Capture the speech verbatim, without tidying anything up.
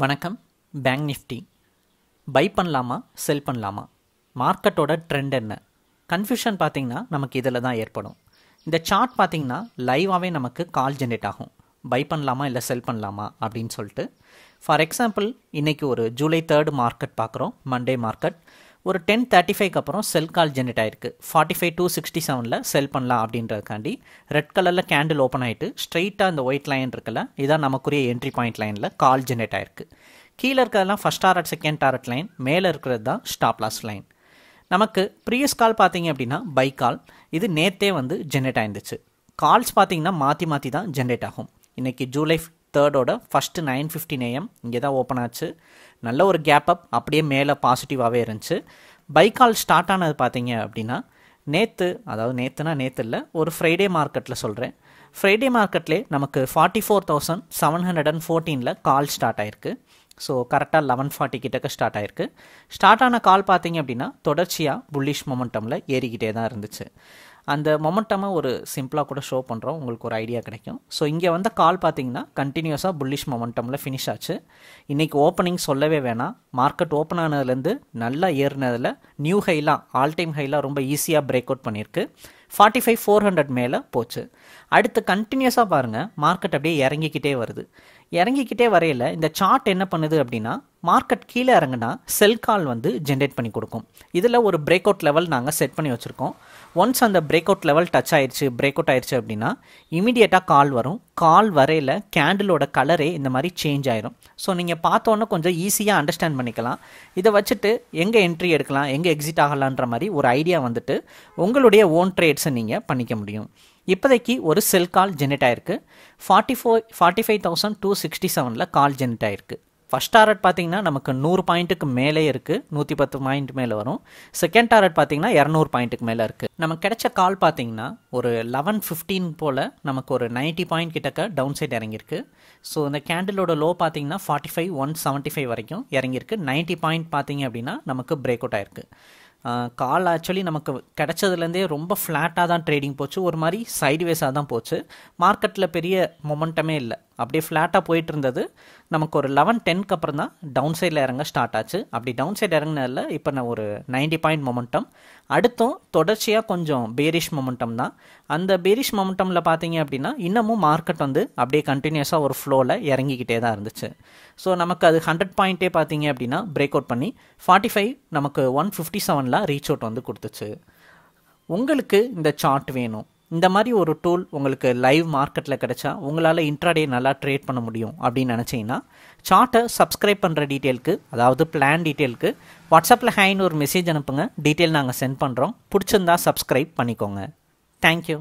வணக்கம். Bank Nifty by பண்ணலாமா செல் பண்ணலாமா, மார்க்கெட்டோட ட்ரெண்ட் என்ன, கன்ஃபியூஷன் பார்த்திங்கன்னா நமக்கு இதில் தான் ஏற்படும். இந்த சார்ட் பார்த்திங்கன்னா லைவாகவே நமக்கு கால் ஜென்ரேட் ஆகும், பை பண்ணலாமா இல்லை செல் பண்ணலாமா அப்படின்னு சொல்லிட்டு. ஃபார் எக்ஸாம்பிள், இன்றைக்கி ஒரு ஜூலை தேர்டு மார்க்கெட் பார்க்குறோம், மண்டே மார்க்கெட். ஒரு டென் தேர்ட்டி ஃபைவ்க்கு அப்புறம் செல் கால் ஜென்ரேட் ஆகிருக்கு. ஃபார்ட்டி ஃபைவ் டூ சிக்ஸ்டி செவனில் செல் பண்ணலாம் அப்படின்றதுக்காண்டி ரெட் கலரில் கேண்டில் ஓப்பன் ஆகிட்டு ஸ்ட்ரெயிட்டாக அந்த ஒயிட் லைன் இருக்குல்ல, இதான் நமக்குரிய என்ட்ரி பாயிண்ட் லைனில் கால் ஜென்ரேட் ஆகிருக்கு. கீழே இருக்கிறதெல்லாம் first target, second target line, மேலே இருக்கிறது தான் ஸ்டாப் லாஸ் லைன். நமக்கு ப்ரீவியஸ் கால் பார்த்தீங்க அப்படின்னா பை கால், இது நேற்றே வந்து ஜென்ரேட் ஆயிருந்துச்சு. கால்ஸ் பார்த்தீங்கன்னா மாற்றி மாற்றி தான் ஜென்ரேட் ஆகும். இன்றைக்கி ஜூலை தேர்டோட ஃபஸ்ட்டு நைன் ஃபிஃப்டின் ஏஎம் இங்கே தான் ஓப்பன் ஆச்சு, நல்ல ஒரு கேப் அப், அப்படியே மேலே பாசிட்டிவாகவே இருந்துச்சு. பை கால் ஸ்டார்ட் ஆனது பார்த்தீங்க அப்படின்னா நேற்று, அதாவது நேற்றுனா நேற்று இல்லை, ஒரு ஃப்ரைடே மார்க்கெட்டில் சொல்கிறேன். ஃப்ரைடே மார்க்கெட்லேயே நமக்கு forty four thousand seven hundred and ஃபோர்டீனில் கால் ஸ்டார்ட் ஆகிருக்கு. ஸோ கரெக்டாக லெவன் ஃபார்ட்டி கிட்டக்க ஸ்டார்ட் ஆகிருக்கு. ஸ்டார்ட் ஆன கால் பார்த்தீங்க அப்படின்னா தொடர்ச்சியாக புல்லிஷ் மொமெண்டமில் ஏறிக்கிட்டே தான் இருந்துச்சு. அந்த மொமெண்டமாக ஒரு சிம்பிளாக கூட ஷோ பண்ணுறோம், உங்களுக்கு ஒரு ஐடியா கிடைக்கும். ஸோ இங்கே வந்த கால் பார்த்தீங்கன்னா கண்டினியூஸாக புல்லிஷ் மொமெண்டமில் ஃபினிஷ் ஆச்சு. இன்றைக்கி ஓப்பனிங் சொல்லவே வேணாம், மார்க்கெட் ஓப்பன் ஆனதுலேருந்து நல்லா ஏறினதில் நியூ ஹைலாம், ஆல் டைம் ஹைலாம் ரொம்ப ஈஸியாக பிரேக் அவுட் பண்ணியிருக்கு. ஃபார்ட்டி ஃபைவ் ஃபோர் ஹண்ட்ரட் மேலே போச்சு. அடுத்து கண்டினியூஸாக பாருங்கள், மார்க்கெட் அப்படியே இறங்கிக்கிட்டே வருது. இறங்கிக்கிட்டே வரையில் இந்த சார்ட் என்ன பண்ணுது அப்படின்னா, மார்க்கெட் கீழே இறங்குனா செல் கால் வந்து ஜென்ரேட் பண்ணி கொடுக்கும். இதில் ஒரு பிரேக் அவுட் லெவல் நாங்கள் செட் பண்ணி வச்சுருக்கோம். ஒன்ஸ் அந்த பிரேக் அவுட் லெவல் டச் ஆயிடுச்சு, பிரேக் அவுட் ஆயிடுச்சு அப்படின்னா இமீடியட்டாக கால் வரும். கால் வரையில் கேண்டிலோட கலரே இந்த மாதிரி சேஞ்ச் ஆயிரும். ஸோ நீங்கள் பார்த்தோன்னே கொஞ்சம் ஈஸியாக அண்டர்ஸ்டாண்ட் பண்ணிக்கலாம். இதை வச்சுட்டு எங்கே என்ட்ரி எடுக்கலாம், எங்கே எக்ஸிட் ஆகலான்ற மாதிரி ஒரு ஐடியா வந்துட்டு உங்களுடைய ஓன் ட்ரேட்ஸை நீங்கள் பண்ணிக்க முடியும். இப்போதைக்கு ஒரு செல் கால் ஜென்ரேட் ஆயிருக்கு. Forty four forty five thousand two sixty செவனில் கால் ஜென்ரேட் ஆயிருக்கு. ஃபஸ்ட் டாரட் பார்த்திங்கன்னா நமக்கு நூறு பாயிண்ட்டுக்கு மேலே இருக்குது, நூற்றி பத்து பாயிண்ட் மேலே வரும். செகண்ட் டாரட் பார்த்திங்கன்னா இரநூறு பாயிண்ட்டுக்கு மேலே இருக்குது. நமக்கு கிடைச்ச கால் பார்த்திங்கன்னா ஒரு லெவன் ஃபிஃப்டீன் போல் நமக்கு ஒரு நைன்ட்டி பாயிண்ட் கிட்டக்க டவுன் சைட் இறங்கியிருக்கு. ஸோ இந்த கேண்டிலோட லோ பார்த்திங்கன்னா forty five one seventy five வரைக்கும் இறங்கியிருக்கு. நைன்ட்டி பாயிண்ட் பார்த்திங்க அப்படின்னா நமக்கு பிரேக் அவுட் ஆயிருக்கு. கால் ஆக்சுவலி நமக்கு கிடச்சதுலேருந்தே ரொம்ப ஃப்ளாட்டாக தான் ட்ரேடிங் போச்சு, ஒரு மாதிரி சைடுவேஸாக தான் போச்சு. மார்க்கெட்டில் பெரிய மொமெண்டமே இல்லை, அப்படியே ஃப்ளாட்டாக போயிட்டு இருந்தது. நமக்கு ஒரு லெவன் டென்க்கு அப்புறம் தான் டவுன் சைடில் இறங்க ஸ்டார்ட் ஆச்சு. அப்படி டவுன் சைடு இறங்கினதில் இப்போ நான் ஒரு நைன்ட்டி பாயிண்ட் மொமெண்டம், அடுத்தும் தொடர்ச்சியாக கொஞ்சம் பேரிஷ் மொமெண்டம் தான். அந்த பேரிஷ் மொமெண்டமில் பார்த்தீங்க அப்படின்னா இன்னமும் மார்க்கெட் வந்து அப்படியே கண்டினியூஸாக ஒரு ஃப்ளோவில் இறங்கிக்கிட்டே தான் இருந்துச்சு. ஸோ நமக்கு அது ஹண்ட்ரட் பாயிண்ட்டே பார்த்தீங்க அப்படின்னா பிரேக் அவுட் பண்ணி ஃபார்ட்டி ஃபைவ் நமக்கு ஒன் ஃபிஃப்டி செவனில் ரீச் அவுட் வந்து கொடுத்துச்சு. உங்களுக்கு இந்த சார்ட் வேணும், இந்த மாதிரி ஒரு டூல் உங்களுக்கு லைவ் மார்க்கெட்டில் கிடச்சா உங்களால் இன்ட்ராடே நல்லா ட்ரேட் பண்ண முடியும் அப்படின்னு நினச்சிங்கன்னா சார்ட்டை சப்ஸ்கிரைப் பண்ணுற டீட்டெயிலுக்கு, அதாவது பிளான் டீட்டெயிலுக்கு வாட்ஸ்அப்பில் ஹேன்னு ஒரு மெசேஜ் அனுப்புங்க. டீட்டெயில் நாங்கள் சென்ட் பண்ணுறோம், பிடிச்சிருந்தா சப்ஸ்கிரைப் பண்ணிக்கோங்க. தேங்க்யூ.